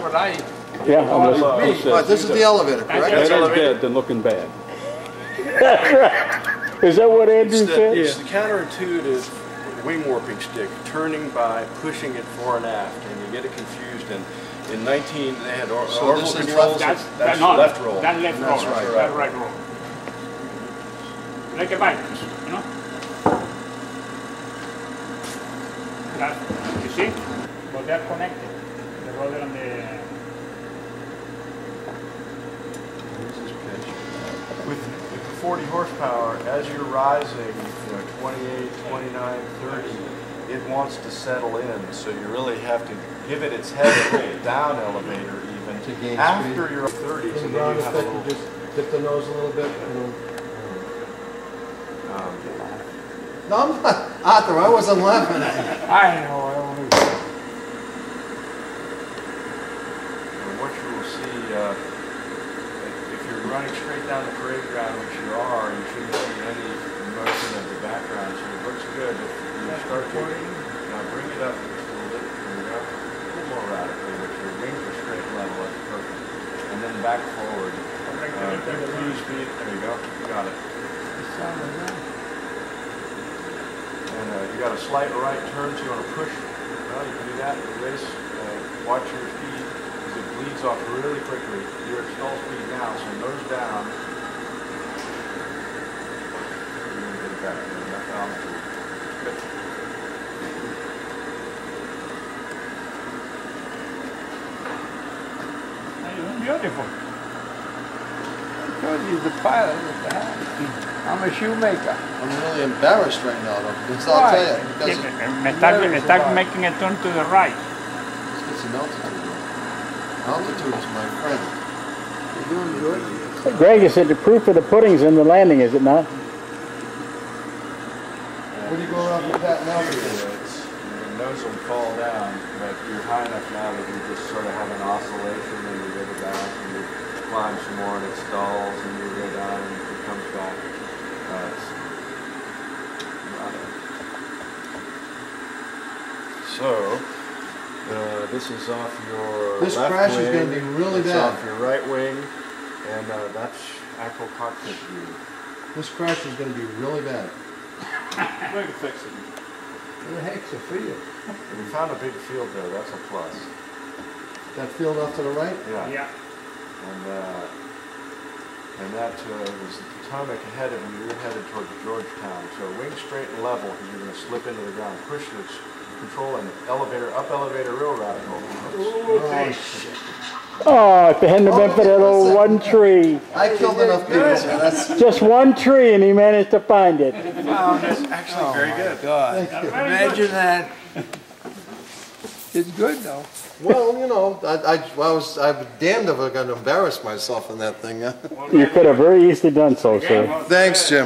what I... Yeah, right, this is the elevator, correct? That is dead than looking bad. That's right. Is that what Andrew said? It's the counterintuitive wing warping stick, turning by pushing it fore and aft, and you get it confused. And in 19, they had orbital controls. That's left roll. That left roll. That right roll. Like a bike, you know. That, you see, but they're connected. The roller and the. With 40 horsepower, as you're rising 28, 29, 30, it wants to settle in, so you really have to give it its head down elevator even to gain after speed. You're 30. And then you have to just dip the nose a little bit. And no, I'm not, Arthur, I wasn't laughing at you. I know, I only. What you will see. Running straight down the parade ground, which you are, you shouldn't see any motion of the background, so it looks good. If you start pointing, now bring it up just a little bit, bring it up a little more radically, which your wings are straight level at the perfect, and then back forward. There you go, you got it. And you got a slight right turn, so you want to push. Well, you can do that in the race. Watch your feet. It bleeds off really quickly. You're at stall speed now, so nose down. Beautiful. I told you the pilot was bad. I'm a shoemaker. I'm really embarrassed right now, though. It's all tired. It starts making a turn to the right. Let's get some altitude. Altitude is my friend. You're doing good. Greg, you said the proof of the pudding's in the landing, is it not? What are you going off with that now? Your nose will fall down, but you're high enough now that you just sort of have an oscillation, and you go to back, and you climb some more, and it stalls, and you go down, and it comes back. So. This is off your left wing. This crash is going to be really bad. It's off your right wing, and that's actual cockpit view. This crash is going to be really bad. We're going to fix it. What the heck's a field? We found a big field there. That's a plus. That field off to the right? Yeah. And that was the Potomac ahead of you. You're headed towards Georgetown. So wing straight and level, because you're going to slip into the ground. Push your control and elevator, up elevator, real radical. Okay. Oh, if it hadn't been for that old one tree. I killed enough people. So that's just one tree, and he managed to find it. Wow, that's actually very good. God. Imagine that. It's good, though. Well, you know, I was damned if I was going to embarrass myself in that thing. You could have very easily done so, sir. Thanks, Jim.